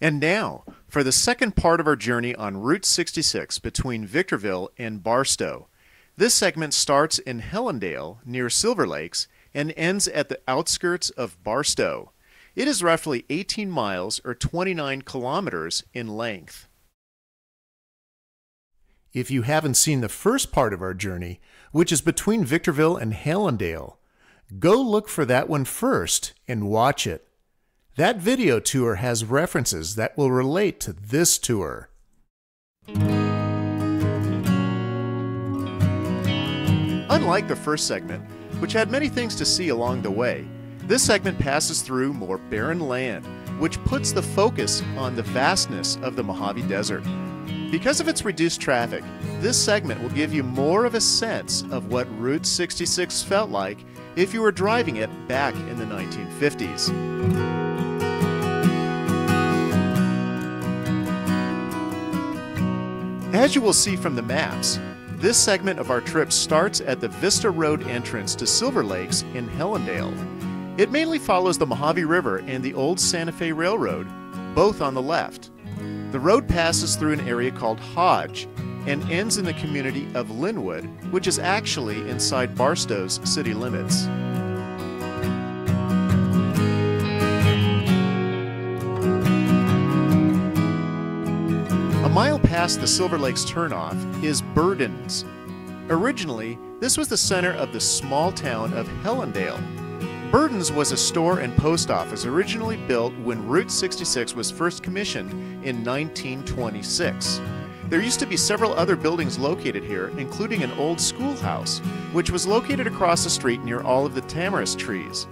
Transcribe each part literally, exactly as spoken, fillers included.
And now, for the second part of our journey on Route sixty-six between Victorville and Barstow. This segment starts in Helendale near Silver Lakes and ends at the outskirts of Barstow. It is roughly eighteen miles or twenty-nine kilometers in length. If you haven't seen the first part of our journey, which is between Victorville and Helendale, go look for that one first and watch it. That video tour has references that will relate to this tour. Unlike the first segment, which had many things to see along the way, this segment passes through more barren land, which puts the focus on the vastness of the Mojave Desert. Because of its reduced traffic, this segment will give you more of a sense of what Route sixty-six felt like if you were driving it back in the nineteen fifties. As you will see from the maps, this segment of our trip starts at the Vista Road entrance to Silver Lakes in Helendale. It mainly follows the Mojave River and the old Santa Fe Railroad, both on the left. The road passes through an area called Hodge and ends in the community of Lenwood, which is actually inside Barstow's city limits. A mile past the Silver Lakes turnoff is Burdens. Originally, this was the center of the small town of Helendale. Burdens was a store and post office originally built when Route sixty-six was first commissioned in nineteen twenty-six. There used to be several other buildings located here, including an old schoolhouse, which was located across the street near all of the tamarisk trees.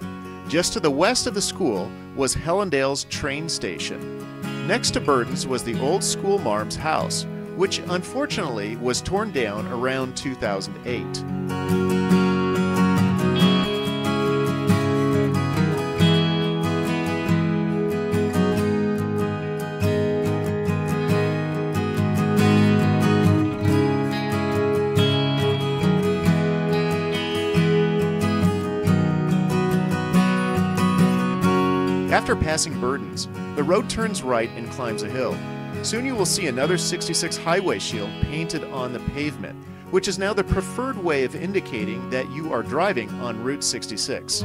Just to the west of the school was Helendale's train station. Next to Burdens was the old schoolmarm's house, which unfortunately was torn down around two thousand eight. After passing Burdens, the road turns right and climbs a hill. Soon you will see another sixty-six highway shield painted on the pavement, which is now the preferred way of indicating that you are driving on Route sixty-six.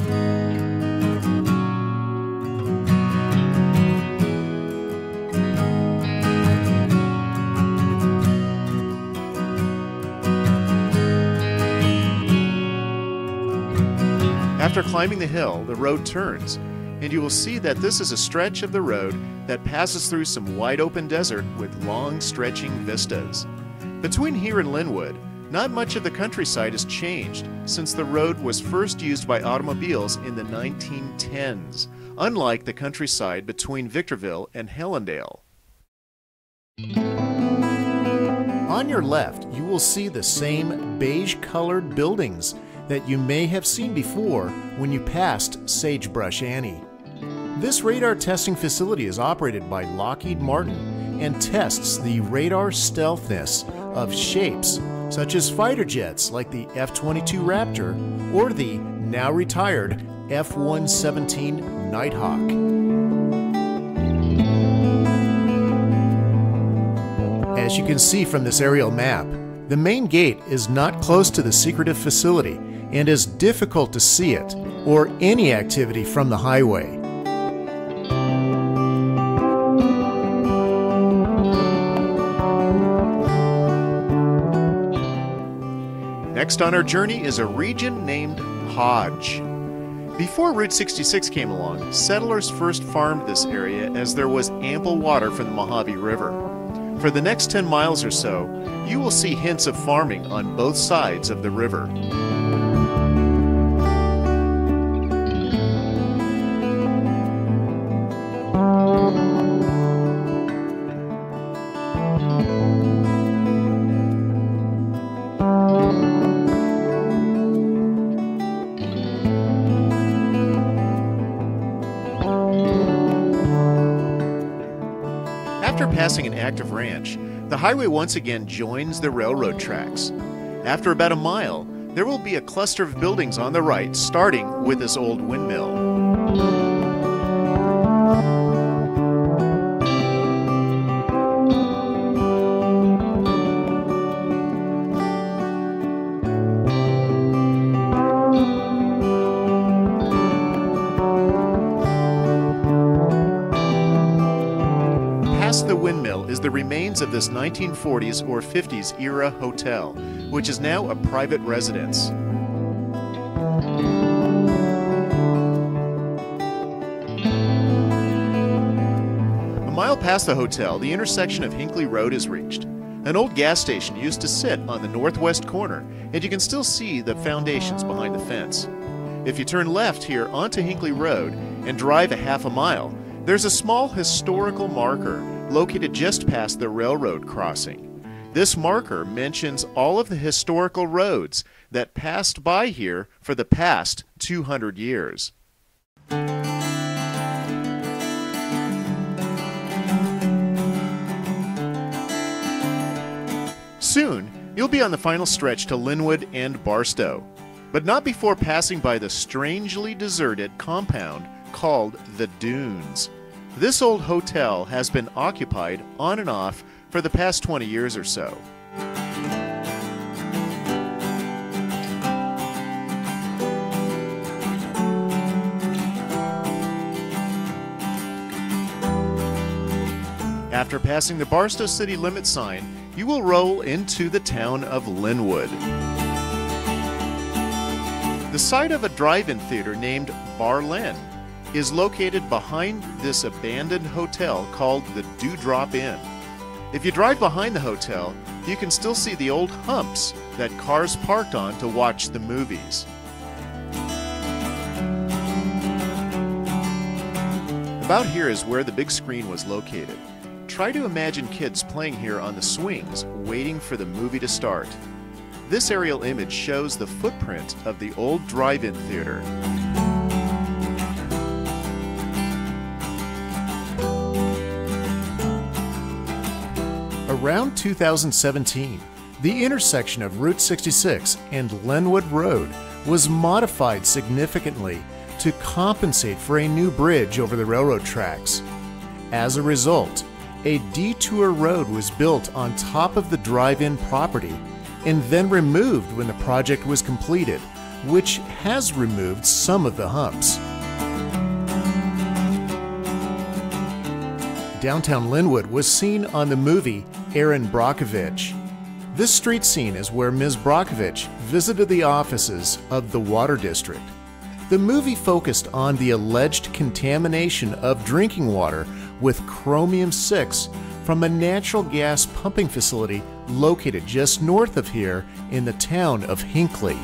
After climbing the hill, the road turns, and you will see that this is a stretch of the road that passes through some wide open desert with long stretching vistas. Between here and Lenwood, not much of the countryside has changed since the road was first used by automobiles in the nineteen tens, unlike the countryside between Victorville and Helendale. On your left, you will see the same beige-colored buildings that you may have seen before when you passed Sagebrush Annie. This radar testing facility is operated by Lockheed Martin and tests the radar stealthiness of shapes such as fighter jets like the F twenty-two Raptor or the now-retired F one seventeen Nighthawk. As you can see from this aerial map, the main gate is not close to the secretive facility and is difficult to see it or any activity from the highway. Next on our journey is a region named Hodge. Before Route sixty-six came along, settlers first farmed this area as there was ample water from the Mojave River. For the next ten miles or so, you will see hints of farming on both sides of the river. After passing an active ranch, the highway once again joins the railroad tracks. After about a mile, there will be a cluster of buildings on the right, starting with this old windmill. Past the windmill is the remains of this nineteen forties or fifties era hotel, which is now a private residence. A mile past the hotel, the intersection of Hinkley Road is reached. An old gas station used to sit on the northwest corner, and you can still see the foundations behind the fence. If you turn left here onto Hinkley Road and drive a half a mile, there's a small historical marker located just past the railroad crossing. This marker mentions all of the historical roads that passed by here for the past two hundred years. Soon, you'll be on the final stretch to Lenwood and Barstow, but not before passing by the strangely deserted compound called the Dunes. This old hotel has been occupied on and off for the past twenty years or so. After passing the Barstow city limit sign, you will roll into the town of Lenwood. The site of a drive-in theater named Bar Lin is located behind this abandoned hotel called the Dew Drop Inn. If you drive behind the hotel, you can still see the old humps that cars parked on to watch the movies. About here is where the big screen was located. Try to imagine kids playing here on the swings, waiting for the movie to start. This aerial image shows the footprint of the old drive-in theater. Around two thousand seventeen, the intersection of Route sixty-six and Lenwood Road was modified significantly to compensate for a new bridge over the railroad tracks. As a result, a detour road was built on top of the drive-in property and then removed when the project was completed, which has removed some of the humps. Downtown Lenwood was seen on the movie Erin Brockovich. This street scene is where Miz Brockovich visited the offices of the Water District. The movie focused on the alleged contamination of drinking water with chromium six from a natural gas pumping facility located just north of here in the town of Hinkley.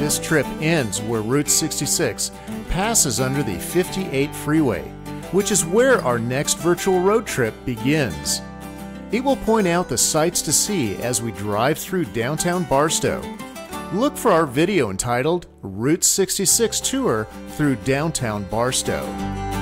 This trip ends where Route sixty-six passes under the fifty-eight freeway, which is where our next virtual road trip begins. It will point out the sights to see as we drive through downtown Barstow. Look for our video entitled Route sixty-six Tour Through Downtown Barstow.